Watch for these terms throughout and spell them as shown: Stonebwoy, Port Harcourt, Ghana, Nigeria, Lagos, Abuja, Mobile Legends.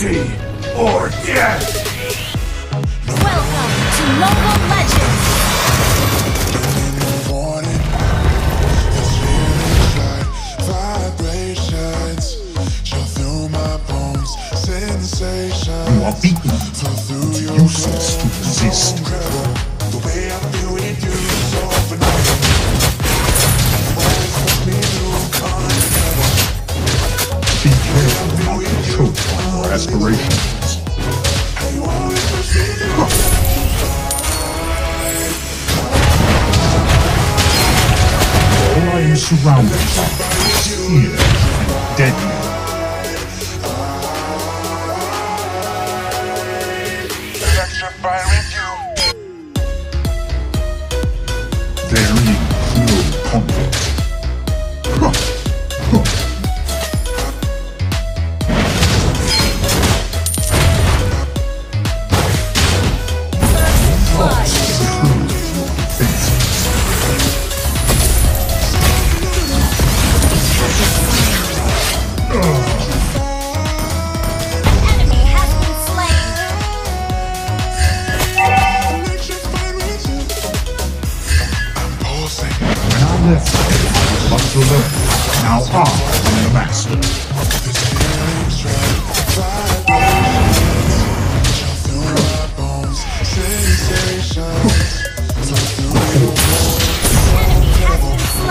Liberty or death! Welcome to Mobile Legends! You are beaten. It's useless to resist. Aspirations. All I am surrounded by is fear and deadness. Now I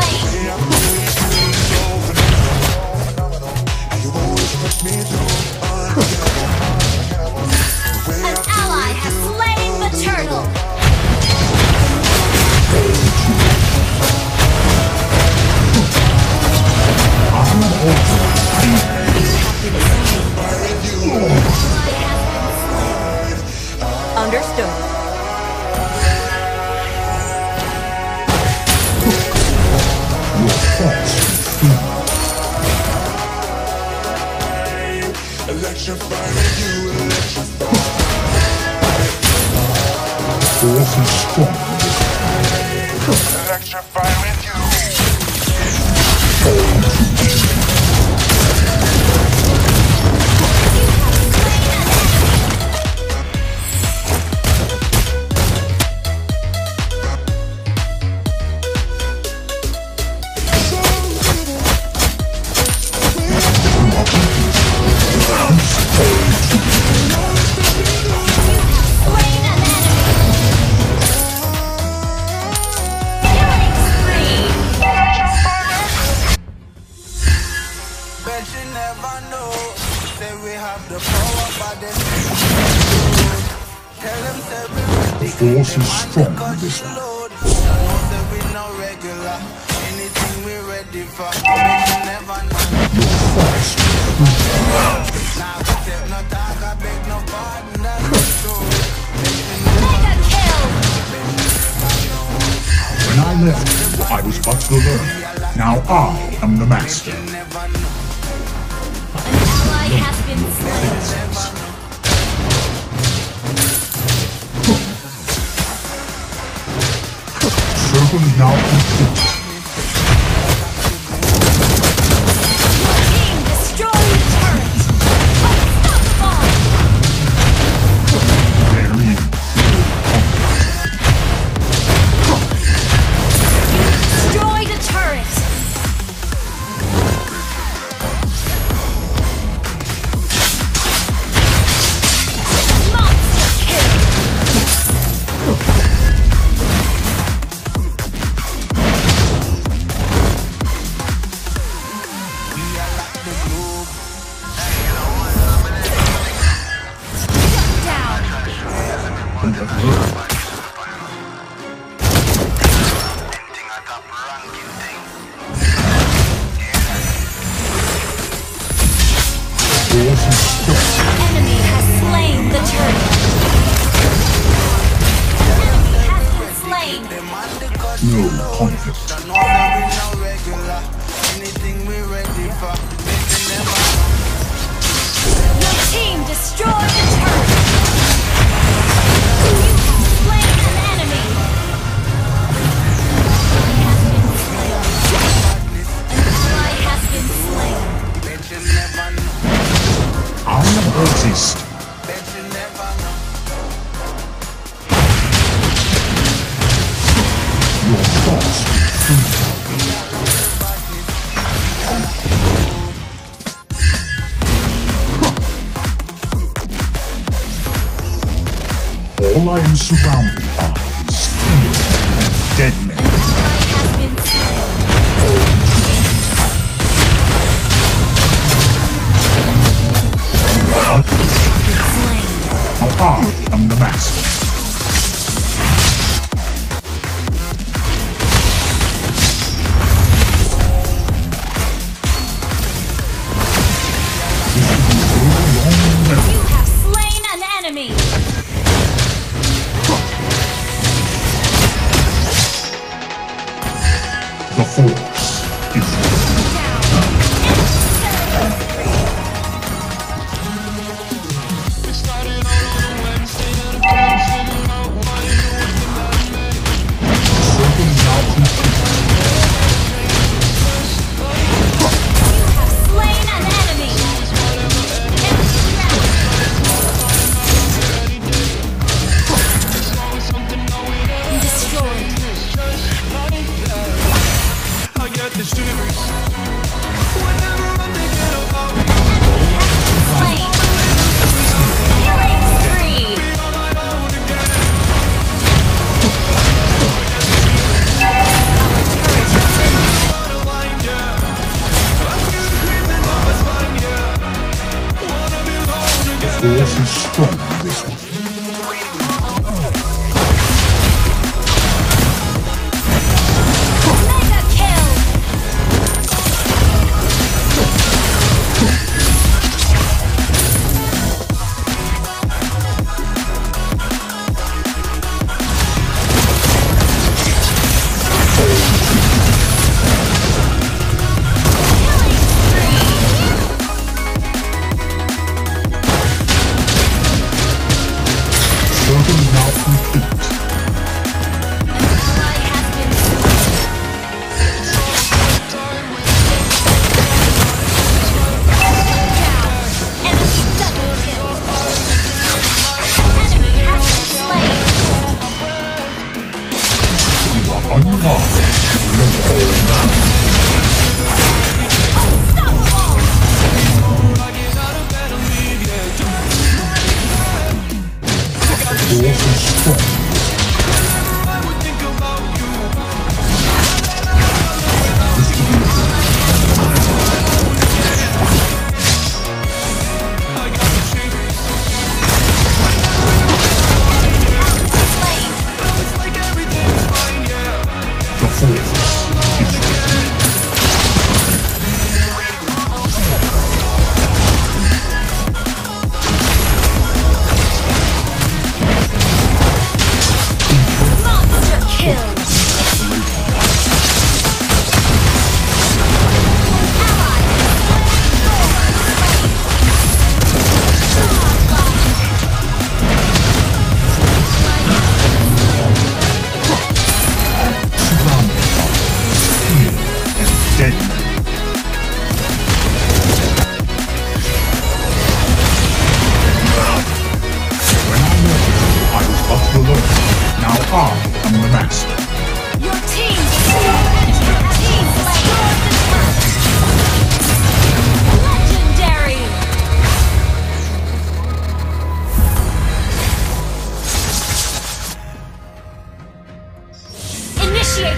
am the master. An ally has slain the turtle. Understood. The force is strong in this world. When I left, I was but the learner. Now I am the master. An ally has been slain. Circle is now complete. Being destroyed turret. Unstoppable. Very destroy the turret. Monster kill. All I am surrounded by is fear. Dead men. I am the master. The force is force is strong in this one. Mega kill!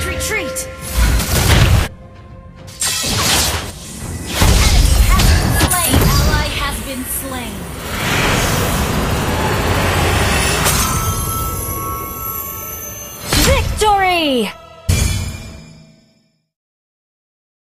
Retreat! Enemy has been slain. Ally has been slain. Victory!